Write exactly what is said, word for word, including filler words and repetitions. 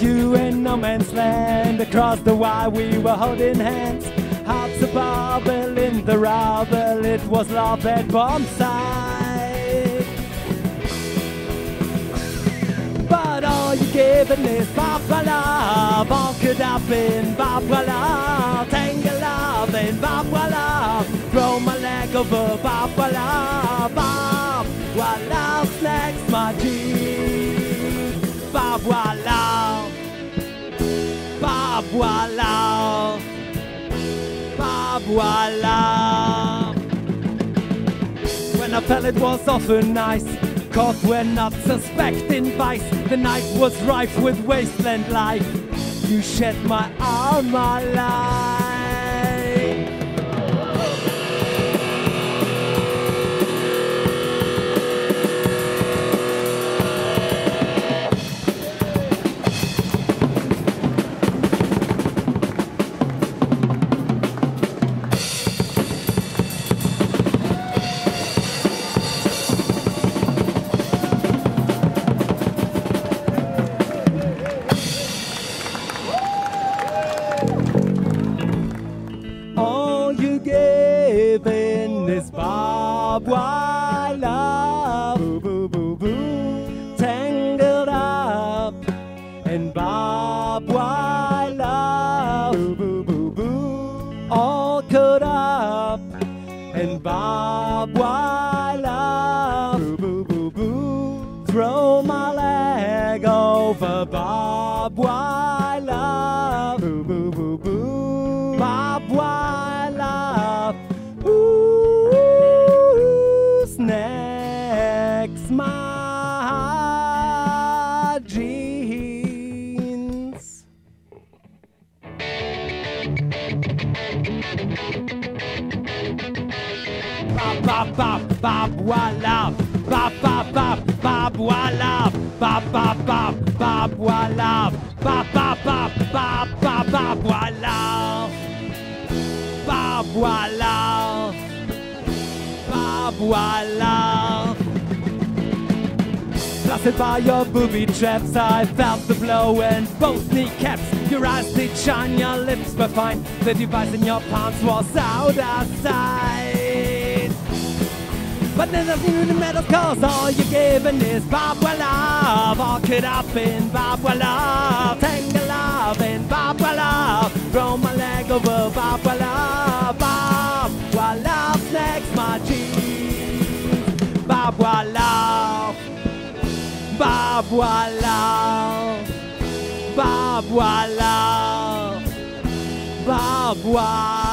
You in no man's land, across the wire we were holding hands. Hearts of marble in the rubble, it was love at bombside. But all you given is barbed wire love, all cut up in barbed wire love. Tangle up in barbed wire love, throw my leg over barbed wire love. Barbed wire love snacks my teeth, barbed wire love. Barbed wire love, barbed wire love. When I fell it was often nice, cause we're not suspecting vice. The night was rife with wasteland life, you shed my arm, my life. In this barbed wire love, boo, boo, boo, boo, tangled up in barbed wire love, boo, boo, boo, boo, all cut up in barbed wire love, boo, boo, boo, boo, throw my leg over barbed wire love, boo, boo, boo, boo, barbed wire. Snacks my jeans. Bop bop bop bop walla, bop bop bop bop walla, bop bop bop bop walla, bop bop bop bop bop bop walla, bop walla. Barbed wire love. Blasted by your booby traps, I felt the blow and both kneecaps. Your eyes did shine, your lips were fine. The device in your palms was out of sight. But then nothing really matters, cause all you're given is barbed wire love. All cut up in barbed wire love, tangle up in barbed wire love, throw my leg over barbed wire love. Barbed wire love snacks my cheese. Barbed wire love, barbed wire love, barbed wire love, barbed wire.